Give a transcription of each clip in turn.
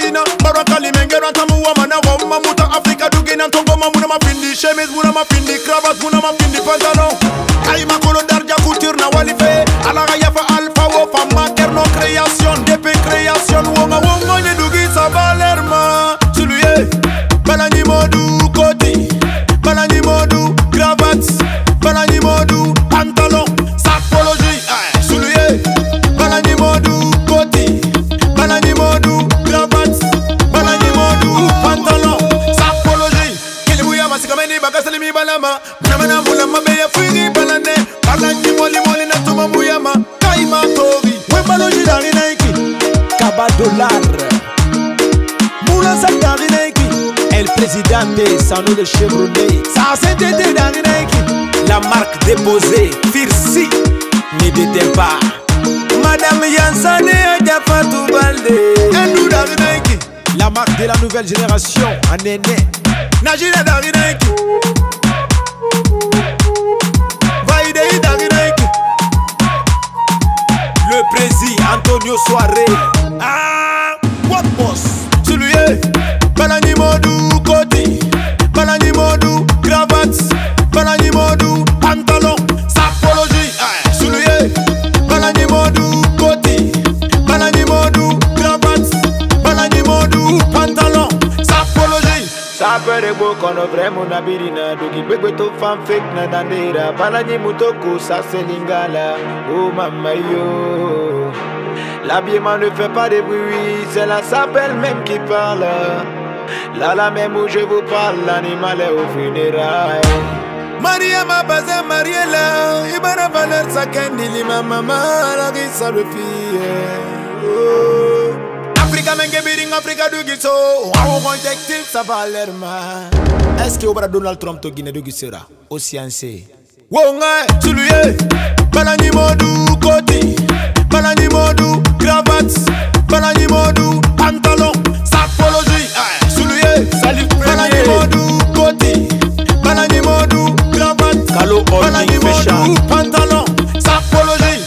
China, Barakali mengera tamuwa mana wa mamuta Afrika dugina tongo mamuna mapindi chemise muna mapindi cravate muna mapindi pantalon kaima kolo darja couture na walife ala ya fa alfa wo fa mater no création dp création wonga wonga ne dugisa balerma suluye balani modu koti balani modu cravate balani modu pantalon sapologie suluye balani modu koti balani modu cravate balani modu pantalon sapologie kilimu ya masikameni bakasalimi balama namana mulama be ya firi balane balani moli moli na tuma muyama kaima tori we baloji dari naiki kabadolar mula sakari naiki el presidente sano de Chevrolet sa sentete dari naiki la marque déposée firsi ne déteint pas madame Yansane Adjafatou Balde endou dari naiki la marque de la nouvelle génération anene najira dari naiki vaidei dari naiki le prési Antonio Suarez ah what boss celui est balani modou koti balani modou cravate balani modou pantalon sapologie celui est balani modou koti balani modou cravate balani modou pantalon sapologie sapere bo kono vremo na birina doki bebe to fan fake na dandera balani mutoko sa selingala oh mama yo l'habillement ne fait pas de bruit, c'est la sapelle même qui parle. Là, la même où je vous parle, l'animal est au funérail. Maria ma basé Mariela, Ibana Valer Sakendili, ma maman, la risa de fille. Africa mengebering, Africa du Guiso, on contacte, ça va l'air mal. Est-ce que obra Donald Trump to Guinée du Guisera? Océancé. Wonga, Suluye, Balani Modou Koti, Balani Modou cravate, Balani Modou pantalon, sapologie, Suluye, salut Balani Modou Koti, Balani Modou cravate, Kalo Balani Modou pantalon, sapologie.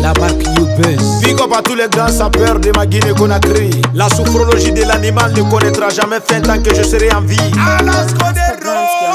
La marque New Buzz. Big up à tous les grands sapeurs de ma Guinée-Conakry. La sophrologie de l'animal ne connaîtra jamais fin tant que je serai en vie. À la